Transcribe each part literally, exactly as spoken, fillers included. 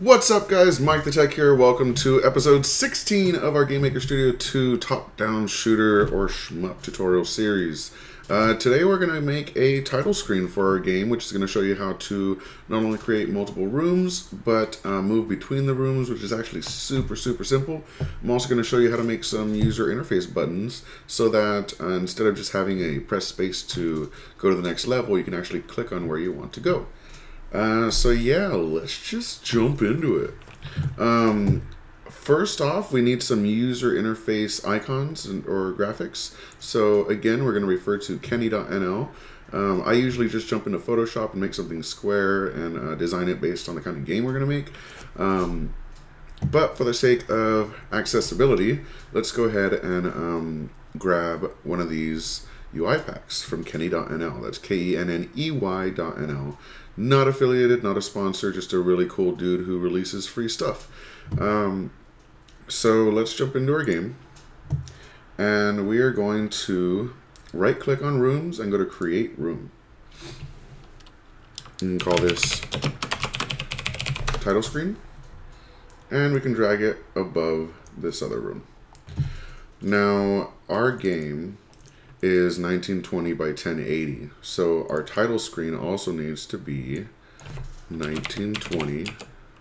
What's up, guys? Mike the Tech here. Welcome to episode sixteen of our GameMaker Studio two top-down shooter or shmup tutorial series. Uh, today we're going to make a title screen for our game, which is going to show you how to not only create multiple rooms, but uh, move between the rooms, which is actually super, super simple. I'm also going to show you how to make some user interface buttons so that uh, instead of just having a press space to go to the next level, you can actually click on where you want to go. Uh, so yeah, let's just jump into it. Um, first off, we need some user interface icons and, or graphics. So again, we're going to refer to Kenney dot N L. Um, I usually just jump into Photoshop and make something square and uh, design it based on the kind of game we're going to make. Um, but for the sake of accessibility, let's go ahead and um, grab one of these U I packs from Kenney dot N L. That's K E N N E Y dot N L. Not affiliated, not a sponsor, just a really cool dude who releases free stuff. Um, so let's jump into our game. And we are going to right click on rooms and go to create room. And call this title screen. And we can drag it above this other room. Now our game is nineteen twenty by ten eighty. So our title screen also needs to be nineteen twenty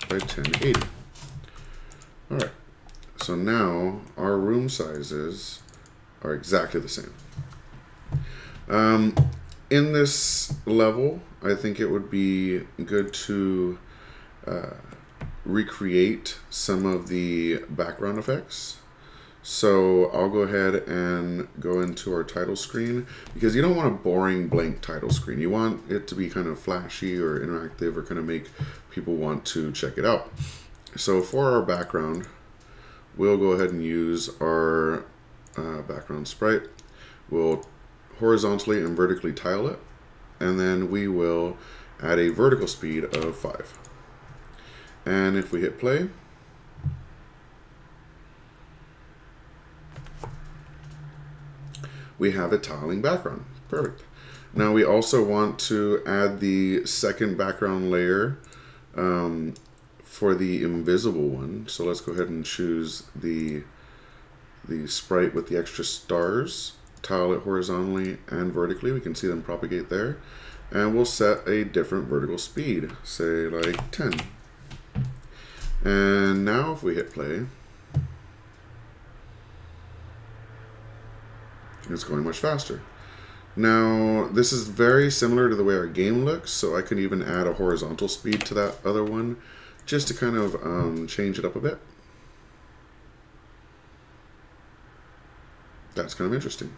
by ten eighty. All right, so now our room sizes are exactly the same. Um, in this level, I think it would be good to uh, recreate some of the background effects. So I'll go ahead and go into our title screen, because you don't want a boring blank title screen. You want it to be kind of flashy or interactive or kind of make people want to check it out. So for our background, we'll go ahead and use our uh, background sprite. We'll horizontally and vertically tile it, and then we will add a vertical speed of five. And if we hit play, we have a tiling background. Perfect. Now we also want to add the second background layer um, for the invisible one. So let's go ahead and choose the, the sprite with the extra stars, tile it horizontally and vertically. We can see them propagate there. And we'll set a different vertical speed, say like ten. And now if we hit play, it's going much faster. Now, this is very similar to the way our game looks, so I could even add a horizontal speed to that other one just to kind of um, change it up a bit. That's kind of interesting.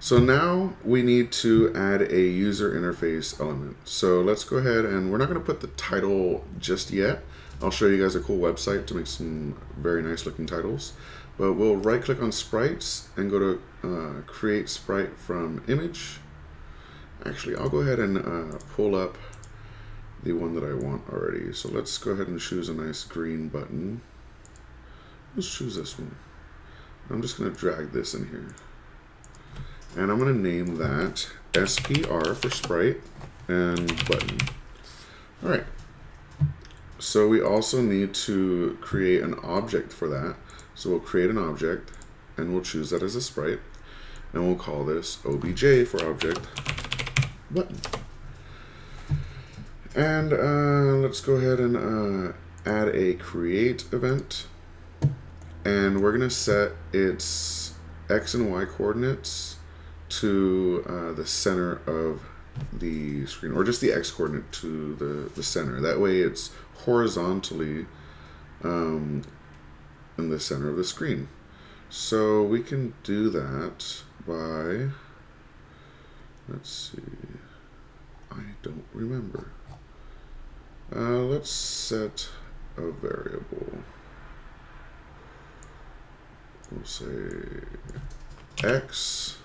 So now we need to add a user interface element. So let's go ahead and we're not going to put the title just yet. I'll show you guys a cool website to make some very nice looking titles. But we'll right click on sprites and go to uh, create sprite from image. Actually, I'll go ahead and uh, pull up the one that I want already. So let's go ahead and choose a nice green button. Let's choose this one. I'm just going to drag this in here. And I'm going to name that S P R for sprite and button. All right. So we also need to create an object for that. So we'll create an object and we'll choose that as a sprite, and we'll call this O B J for object button. And uh, let's go ahead and uh, add a create event, and we're gonna set its X and Y coordinates to uh, the center of the screen, or just the X coordinate to the, the center. That way it's horizontally um, in the center of the screen. So we can do that by, let's see, I don't remember. Uh, let's set a variable. We'll say X.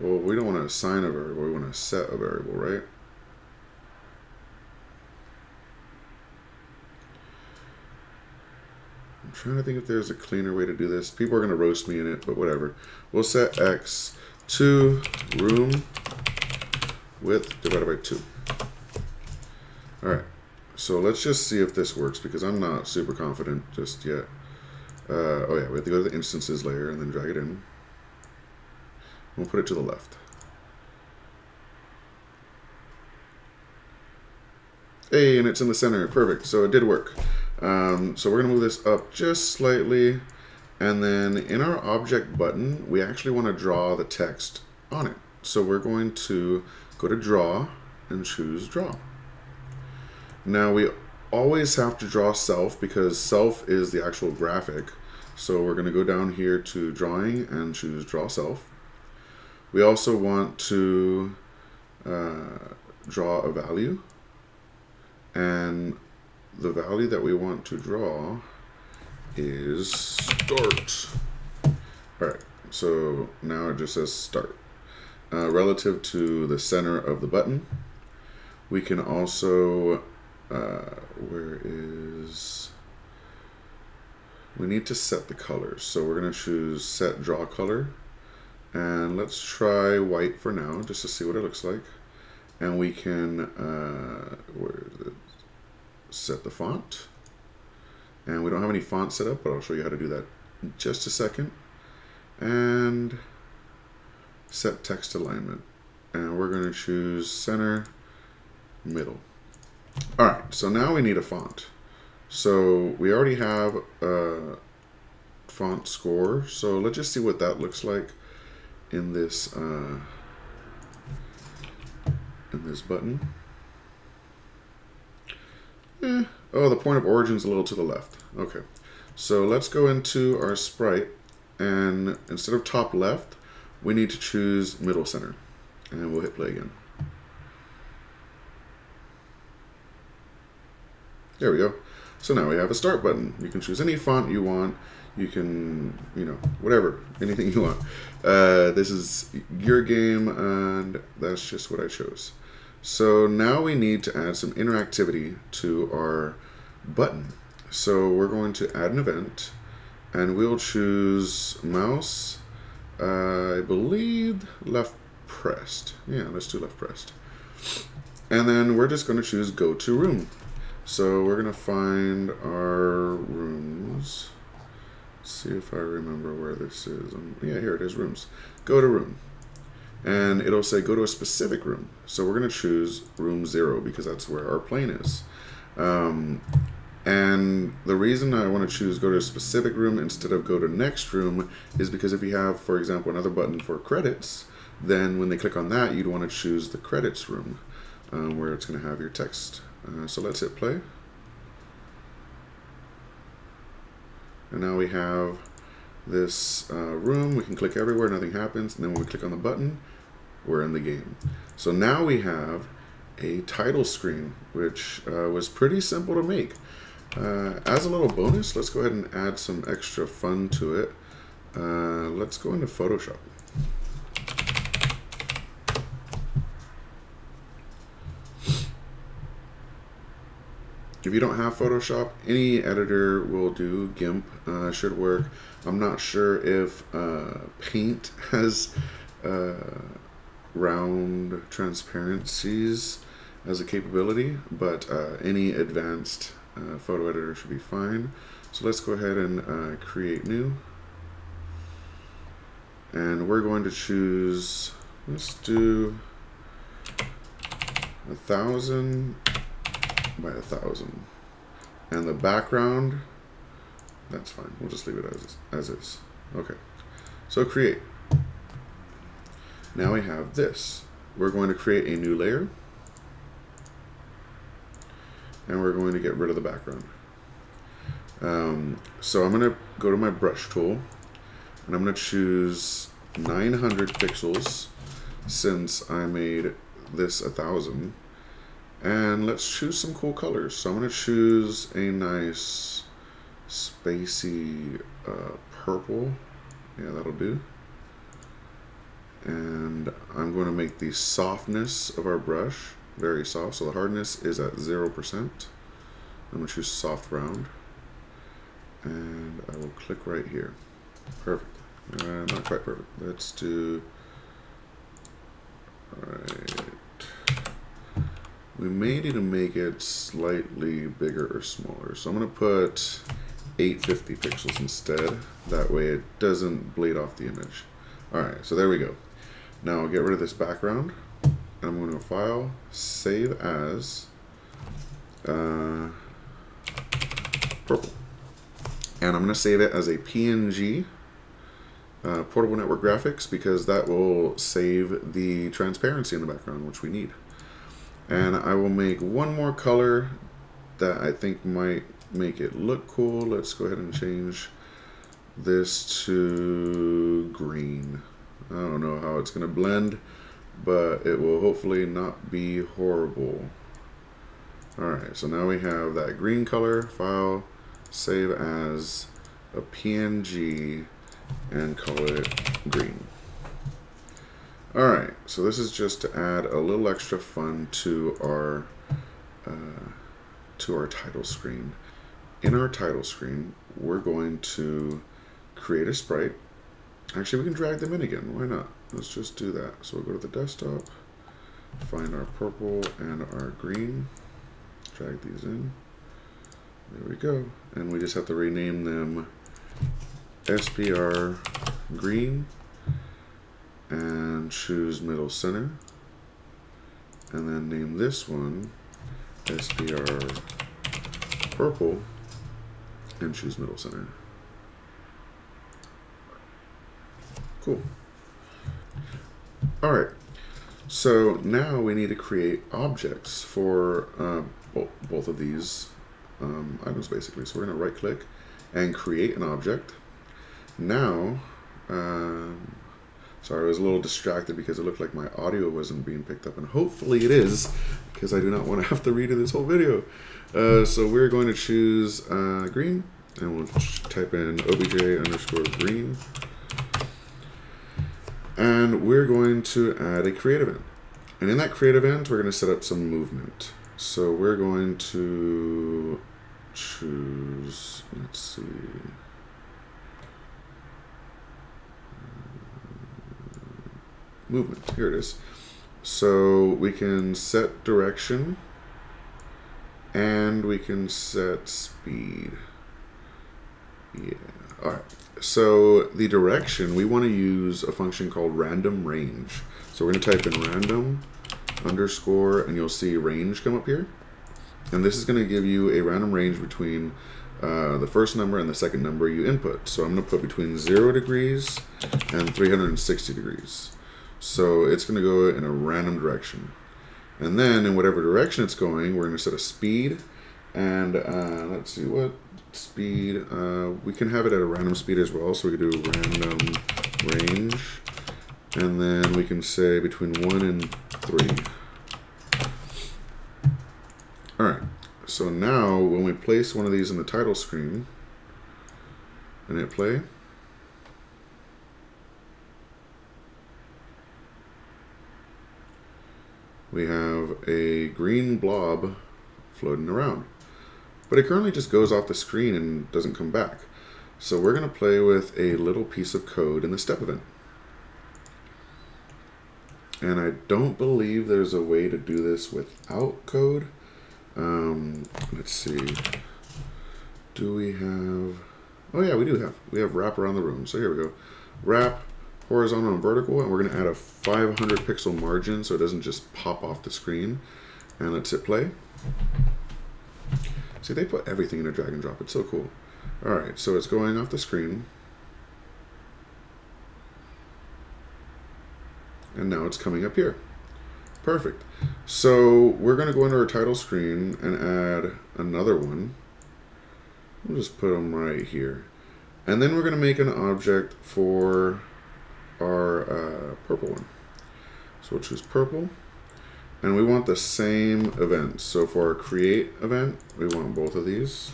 Well, we don't want to assign a variable, we want to set a variable, right? I'm trying to think if there's a cleaner way to do this. People are going to roast me in it, but whatever. We'll set X to room width divided by two. All right. So let's just see if this works, because I'm not super confident just yet. Uh, oh yeah, we have to go to the instances layer and then drag it in. We'll put it to the left. Hey, and it's in the center. Perfect. So it did work. Um, so we're going to move this up just slightly. And then in our object button, we actually want to draw the text on it. So we're going to go to draw and choose draw. Now we always have to draw self, because self is the actual graphic. So we're going to go down here to drawing and choose draw self. We also want to uh, draw a value. And the value that we want to draw is start. Alright, so now it just says start. Uh, relative to the center of the button, we can also, uh, where is, we need to set the colors. So we're going to choose set draw color. And let's try white for now, just to see what it looks like. And we can uh, where is it? Set the font. And we don't have any font set up, but I'll show you how to do that in just a second. And set text alignment. And we're going to choose center, middle. All right, so now we need a font. So we already have a font score. So let's just see what that looks like in this uh, in this button. Eh. Oh, the point of origin is a little to the left. Okay, so let's go into our sprite, and instead of top left, we need to choose middle center, and we'll hit play again. There we go. So now we have a start button. You can choose any font you want. You can, you know, whatever, anything you want. Uh, this is your game, and that's just what I chose. So now we need to add some interactivity to our button. So we're going to add an event, and we'll choose mouse, uh, I believe left pressed. Yeah, let's do left pressed. And then we're just going to choose go to room. So we're going to find our rooms. See if I remember where this is. Um, yeah, here it is, rooms. Go to room. And it'll say go to a specific room. So we're going to choose room zero, because that's where our plane is. Um, and the reason I want to choose go to a specific room instead of go to next room is because if you have, for example, another button for credits, then when they click on that, you'd want to choose the credits room, um, where it's going to have your text. Uh, so let's hit play. And now we have this uh, room. We can click everywhere, nothing happens. And then when we click on the button, we're in the game. So now we have a title screen, which uh, was pretty simple to make. Uh, as a little bonus, let's go ahead and add some extra fun to it. Uh, let's go into Photoshop. If you don't have Photoshop, any editor will do. GIMP uh, should work. I'm not sure if uh, Paint has uh, round transparencies as a capability, but uh, any advanced uh, photo editor should be fine. So let's go ahead and uh, create new. And we're going to choose, let's do a thousand by a thousand, and the background, that's fine, we'll just leave it as, as is. Okay, so create. Now we have this. We're going to create a new layer, and we're going to get rid of the background. Um, so I'm going to go to my brush tool, and I'm going to choose nine hundred pixels, since I made this a thousand. And let's choose some cool colors. So I'm going to choose a nice spacey uh, purple. Yeah, that'll do. And I'm going to make the softness of our brush very soft. So the hardness is at zero percent. I'm going to choose soft round. And I will click right here. Perfect. Uh, not quite perfect. Let's do... All right. We may need to make it slightly bigger or smaller. So I'm going to put eight fifty pixels instead. That way it doesn't bleed off the image. All right, so there we go. Now I'll get rid of this background. And I'm going to File, Save As, uh, Purple. And I'm going to save it as a P N G, uh, Portable Network Graphics, because that will save the transparency in the background, which we need. And I will make one more color that I think might make it look cool. Let's go ahead and change this to green. I don't know how it's going to blend, but it will hopefully not be horrible. Alright, so now we have that green color. File, save as a P N G, and call it green. Alright, so this is just to add a little extra fun to our uh, to our title screen. In our title screen, we're going to create a sprite. Actually, we can drag them in again. Why not? Let's just do that. So we'll go to the desktop, find our purple and our green, drag these in. There we go. And we just have to rename them S P R green and choose middle center. And then name this one S P R purple and choose middle center. Cool. All right, so now we need to create objects for uh, bo both of these um, items, basically. So we're going to right click and create an object. Now, um, sorry, I was a little distracted because it looked like my audio wasn't being picked up, and hopefully it is, because I do not want to have to redo this whole video. Uh, so we're going to choose uh, green, and we'll type in obj underscore green. And we're going to add a create event. And in that create event, we're going to set up some movement. So we're going to choose, let's see. Movement, here it is. So we can set direction and we can set speed. Yeah, all right. So the direction, we want to use a function called random range. So we're going to type in random underscore, and you'll see range come up here. And this is going to give you a random range between uh, the first number and the second number you input. So I'm going to put between zero degrees and three hundred sixty degrees. So it's going to go in a random direction. And then in whatever direction it's going, we're going to set a speed. And uh, let's see what speed, uh, we can have it at a random speed as well. So we can do random range, and then we can say between one and three. All right, so now when we place one of these in the title screen and hit play, we have a green blob floating around. But it currently just goes off the screen and doesn't come back. So we're going to play with a little piece of code in the step event. And I don't believe there's a way to do this without code. Um, let's see. Do we have... Oh yeah, we do have. We have wrap around the room. So here we go. Wrap horizontal and vertical. And we're going to add a five hundred pixel margin so it doesn't just pop off the screen. And let's hit play. See, they put everything in a drag and drop. It's so cool. All right, so it's going off the screen. And now it's coming up here. Perfect. So we're going to go into our title screen and add another one. We'll just put them right here. And then we're going to make an object for our uh, purple one. So we'll choose purple. And we want the same event. So for our create event, we want both of these.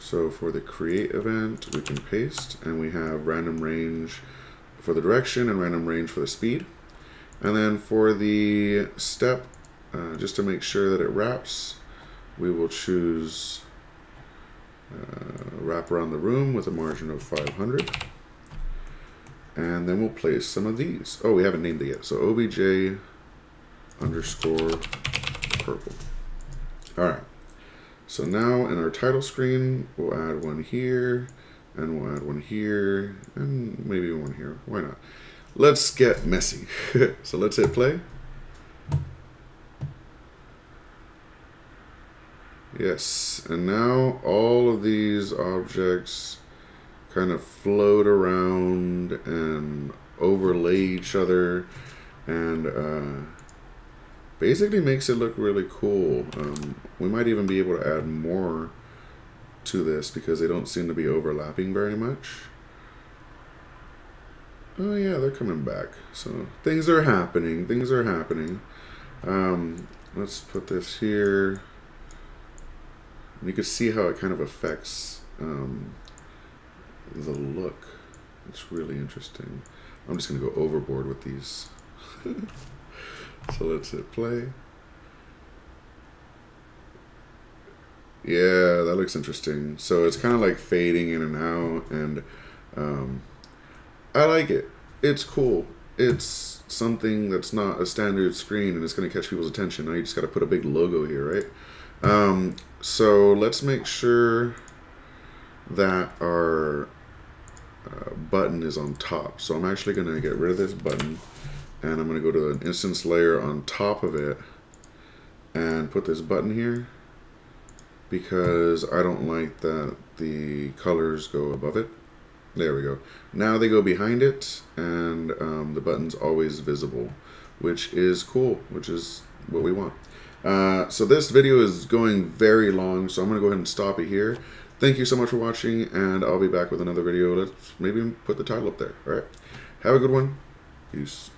So for the create event, we can paste, and we have random range for the direction and random range for the speed. And then for the step, uh, just to make sure that it wraps, we will choose uh, wrap around the room with a margin of five hundred. And then we'll place some of these. Oh, we haven't named it yet. So obj underscore purple. All right. So now in our title screen, we'll add one here, and we'll add one here, and maybe one here. Why not? Let's get messy. So let's hit play. Yes, and now all of these objects kind of float around and overlay each other, and uh, basically makes it look really cool. Um, we might even be able to add more to this because they don't seem to be overlapping very much. Oh yeah, they're coming back. So things are happening, things are happening. Um, let's put this here. And you can see how it kind of affects um, the look. It's really interesting. I'm just going to go overboard with these. So let's hit play. Yeah, that looks interesting. So it's kind of like fading in and out, and um, I like it. It's cool. It's something that's not a standard screen, and it's going to catch people's attention. Now you just got to put a big logo here, right? Um, so let's make sure that our uh, button is on top. So I'm actually going to get rid of this button, and I'm going to go to an instance layer on top of it and put this button here, because I don't like that the colors go above it. There we go. Now they go behind it, and um, the button's always visible, which is cool, which is what we want. Uh, so this video is going very long, so I'm going to go ahead and stop it here. Thank you so much for watching, and I'll be back with another video. Let's maybe put the title up there. All right. Have a good one. Peace.